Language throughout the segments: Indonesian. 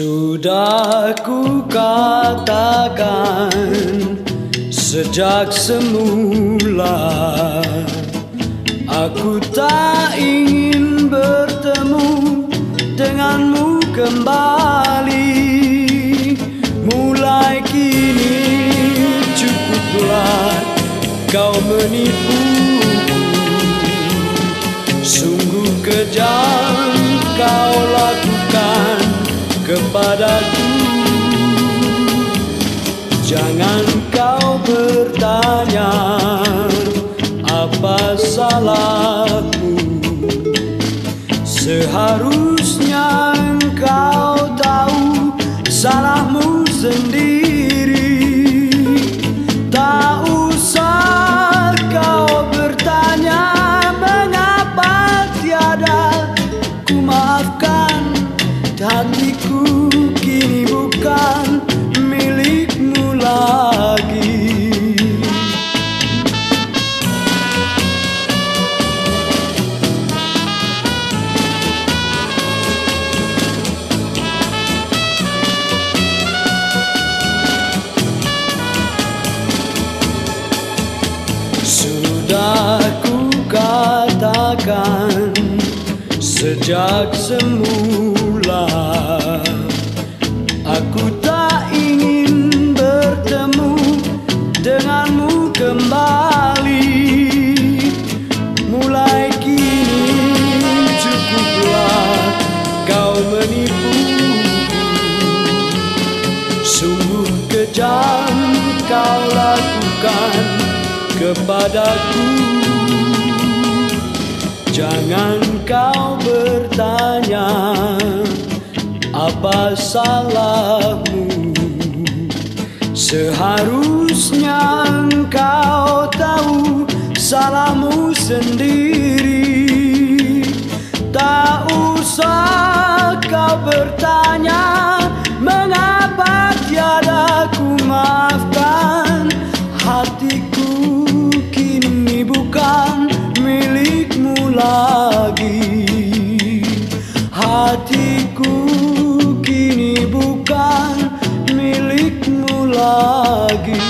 Sudah ku katakan sejak semula, aku tak ingin bertemu denganmu kembali. Mulai kini cukuplah kau menipu. Sungguh kejam kau lakukan kepadaku. Jangan kau bertanya apa salahku. Seharusnya engkau tahu salahmu sendiri. Tak usah kau bertanya mengapa tiada ku maafkan hatiku. Kini bukan milikmu lagi. Sudah ku katakan sejak semula, aku tak ingin bertemu denganmu kembali. Mulai kini cukuplah kau menipu. Sungguh kejam kau lakukan kepadaku. Jangan kau bertanya apa salahmu. Seharusnya engkau tahu salahmu sendiri. Tak usah kau bertanya mengapa tiada ku maafkan hatiku. Kini bukan milikmu lagi. Hatiku bukan milikmu lagi.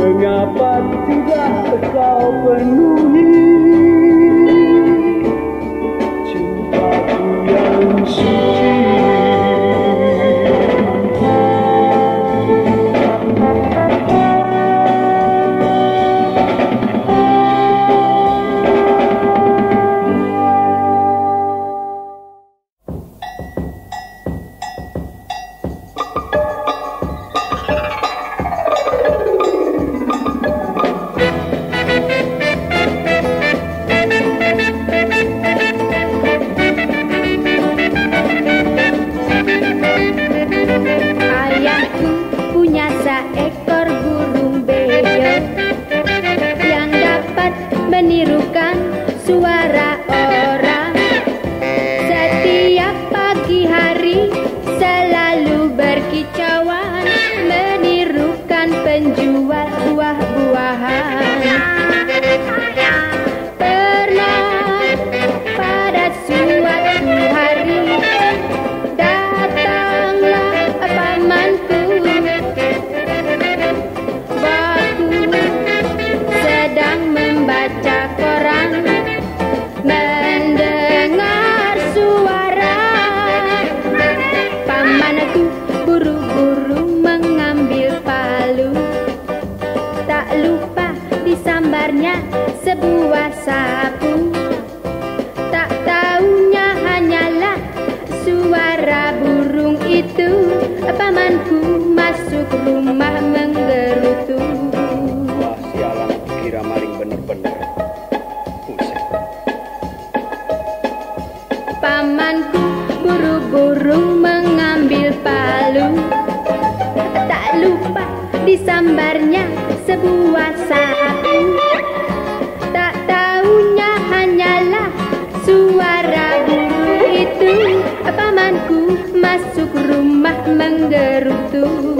Mengapa tidak kau penuhi cintaku yang suci? Sebuah sapu, tak taunya hanyalah suara burung itu. Pamanku masuk rumah menggerutu. Wah, sialan, kira maling bener-bener. Pamanku buru-buru mengambil palu, tak lupa disambarnya sebuah sapu. Suara burung itu, pamanku masuk rumah menggerutu.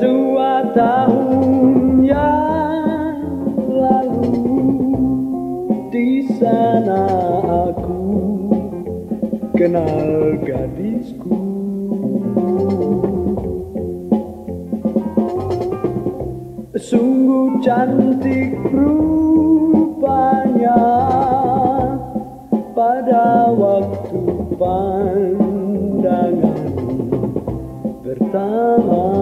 2 tahun yang lalu, di sana aku kenal gadisku. Sungguh cantik rupanya pada waktu pandangan pertama.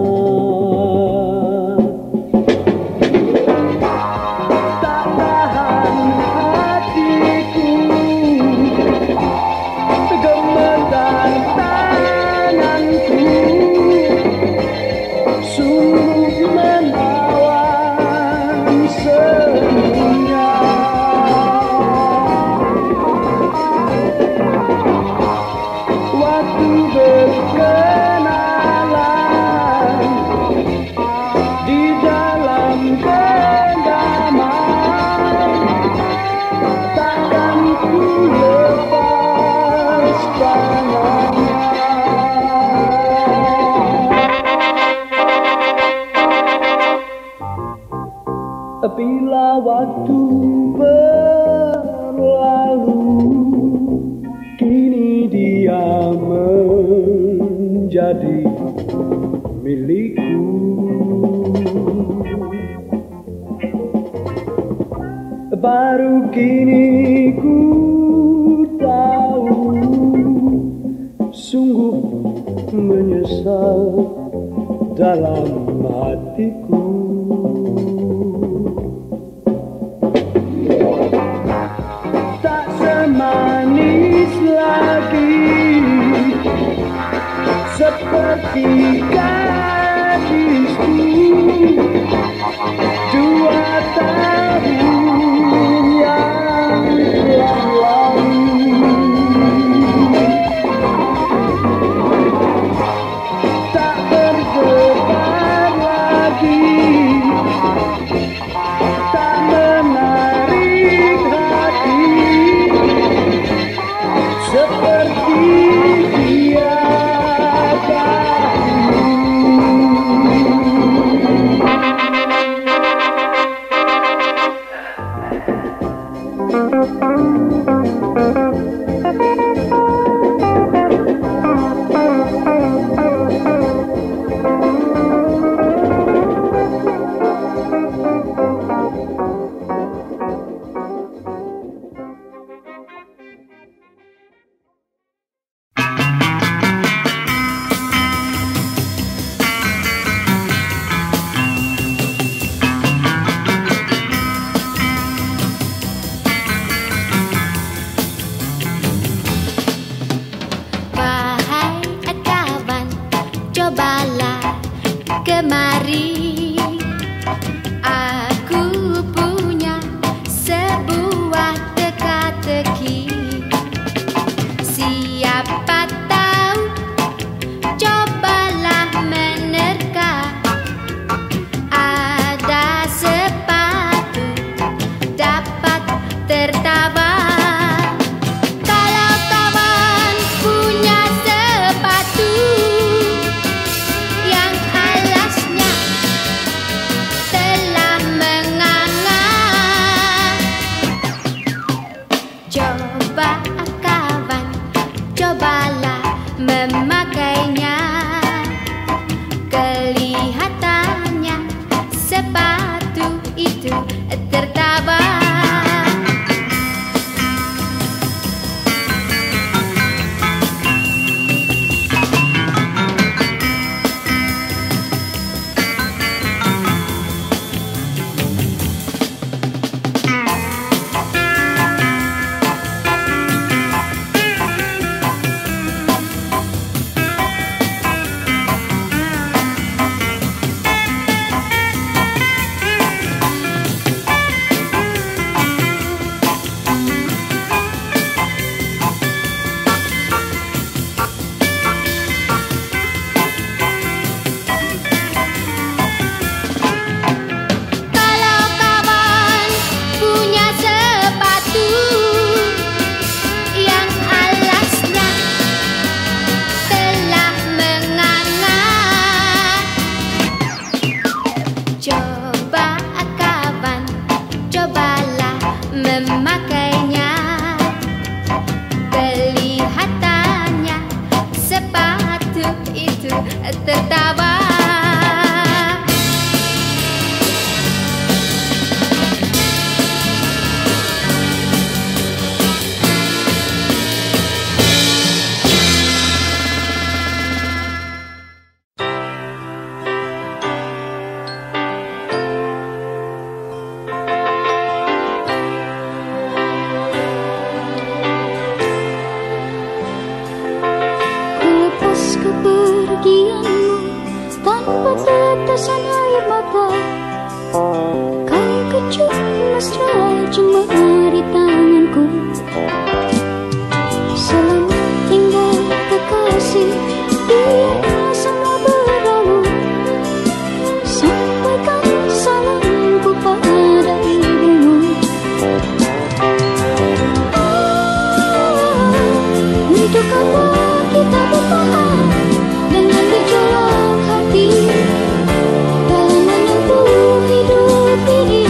Bila waktu berlalu, kini dia menjadi milikku. Baru kini ku tahu, sungguh menyesal dalam hatiku. Seperti gadisku 2 tahun yang lalu, tak berdebar lagi, tak menarik hati seperti dia. tetesan air mata, kau kecil mesra cuma di tanganku. Selama tinggal kekasih, biarlah semua berlalu. Sampaikan salamku pada ibumu. Untuk apa kita bertahan dengan gejolak hati? Dalam menyambut hidup ini,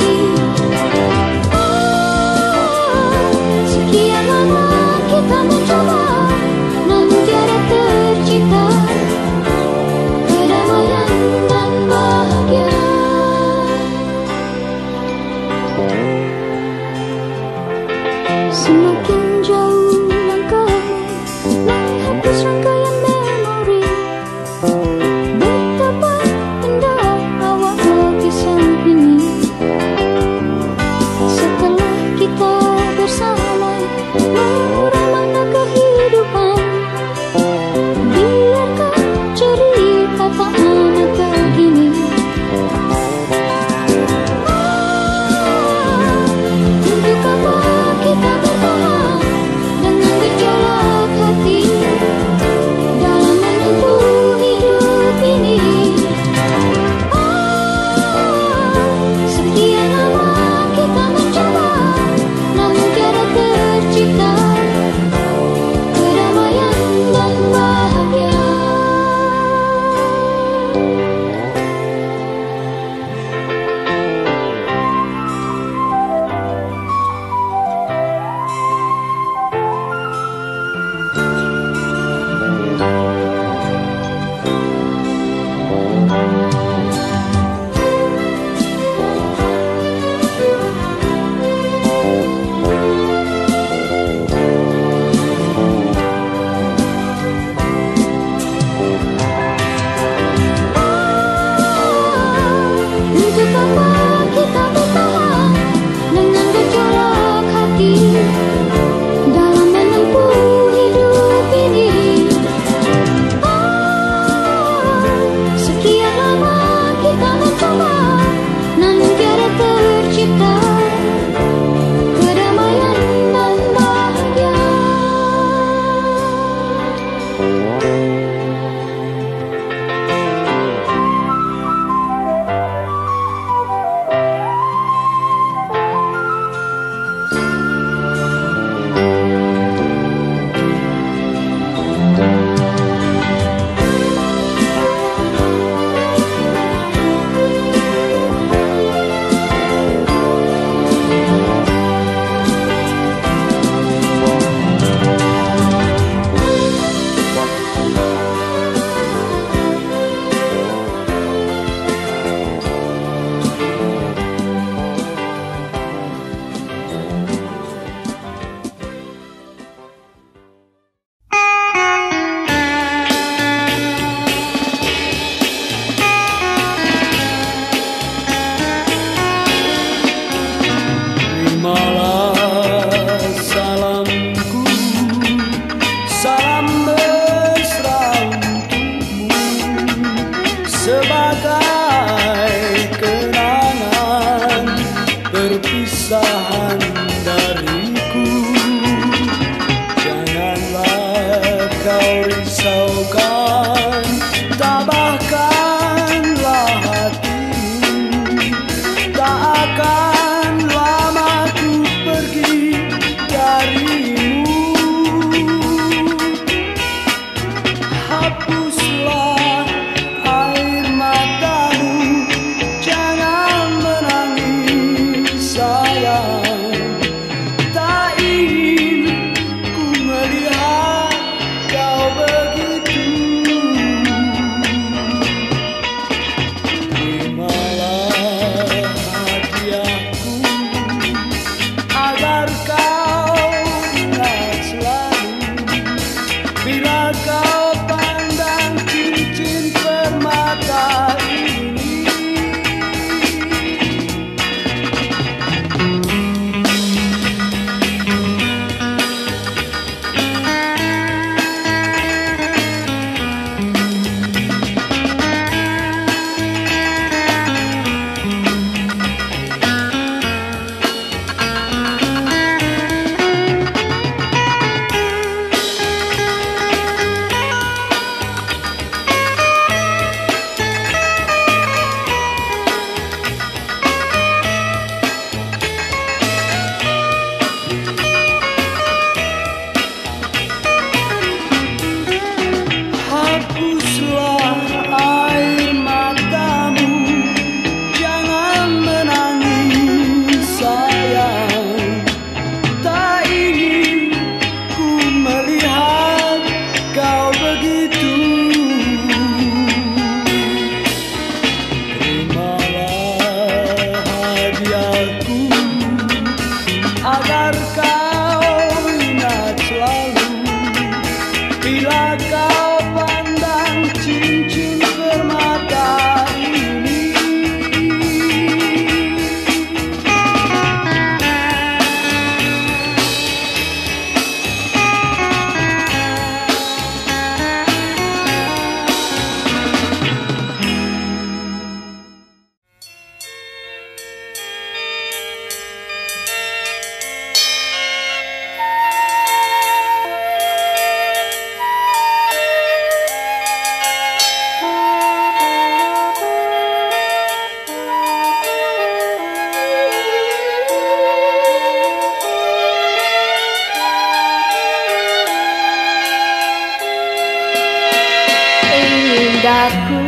padaku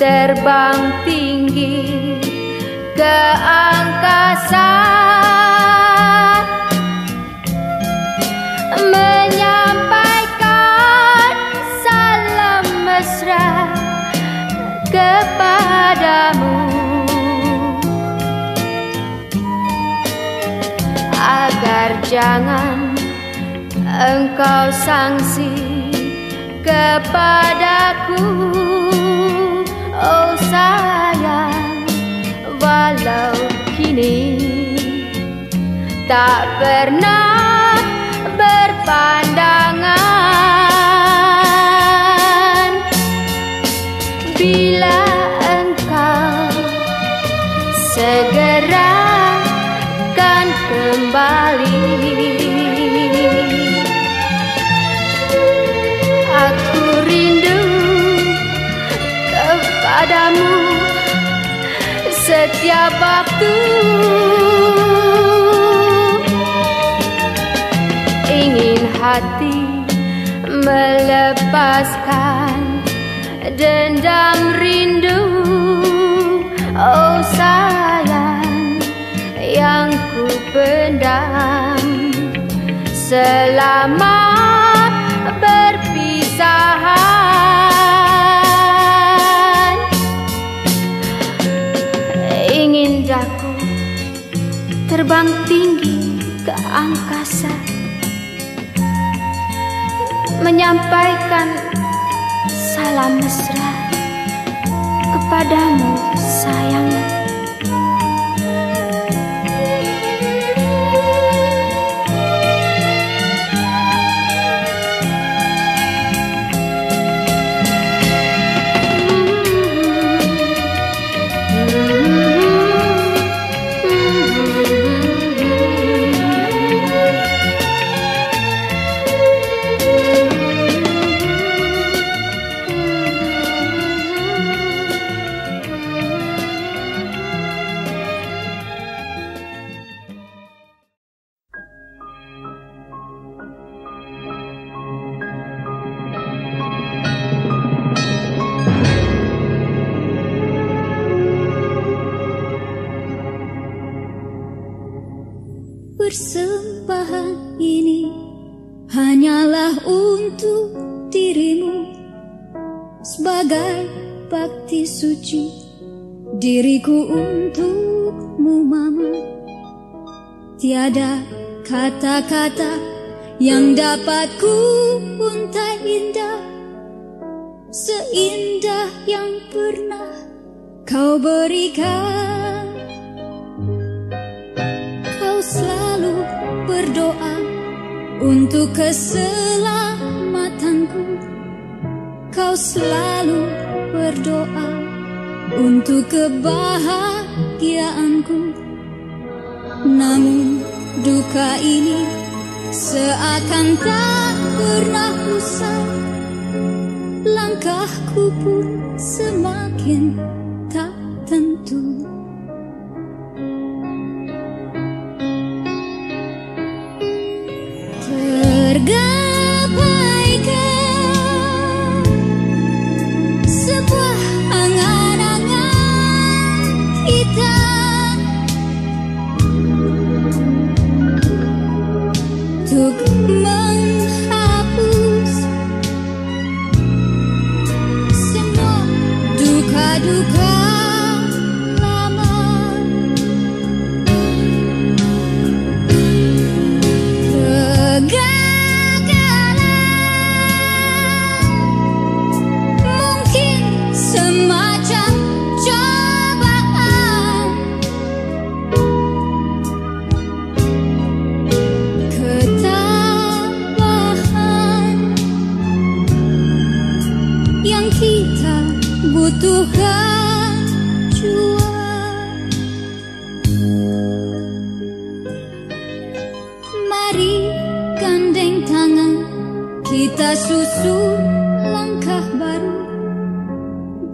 terbang tinggi ke angkasa, menyampaikan salam mesra kepadamu. Agar jangan engkau sangsi kepadaku, oh sayang, walau kini tak pernah berpandangan. Bila engkau segera kan kembali, aku rindu kepadamu setiap waktu. Ingin hati melepaskan dendam rindu, oh sayang, yang ku pendam selama perpisahan. Ingin daku terbang tinggi ke angkasa, menyampaikan salam mesra kepadamu sayang. Persembahan ini hanyalah untuk dirimu, sebagai bakti suci diriku untukmu Mama. Tiada kata-kata yang dapat ku untai indah, seindah yang pernah kau berikan. Kau selalu berdoa untuk keselamatanku, kau selalu berdoa untuk kebahagiaanku. Namun duka ini seakan tak pernah usai, langkahku pun semakin tak tentu. Tergapaikan sebuah angan-angan kita, untuk menghapus semua duka-duka lama. Tuhan jua mari gandeng tangan, kita susun langkah baru,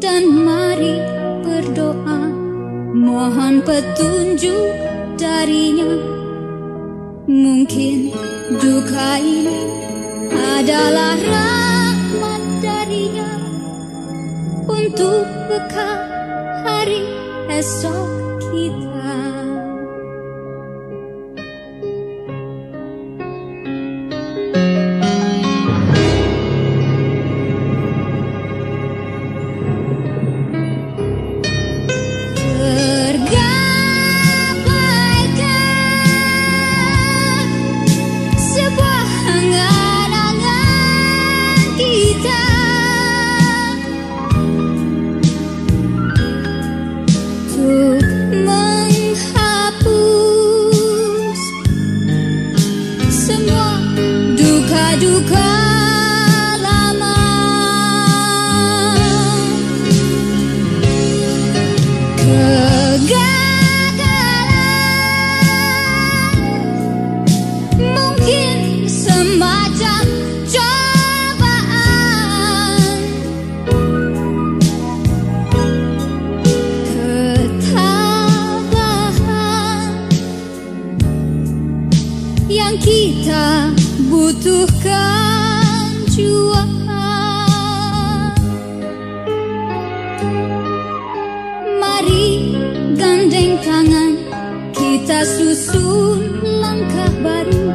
dan mari berdoa mohon petunjuk darinya. Mungkin duka ini adalah rahmat darinya, untuk bekal hari esok kita. Duka lama, kegagalan mungkin semacam cobaan, ketabahan yang kita butuhkan jua. Mari gandeng tangan, kita susun langkah baru,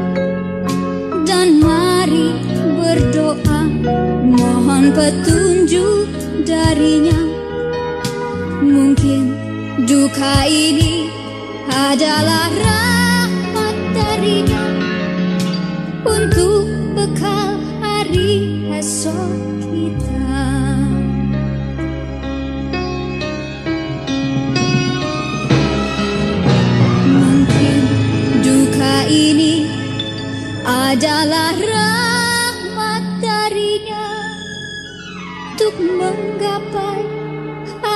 dan mari berdoa mohon petunjuk darinya. Mungkin duka ini adalah rahmat darinya untuk bekal hari esok kita. Mungkin duka ini adalah rahmat darinya untuk menggapai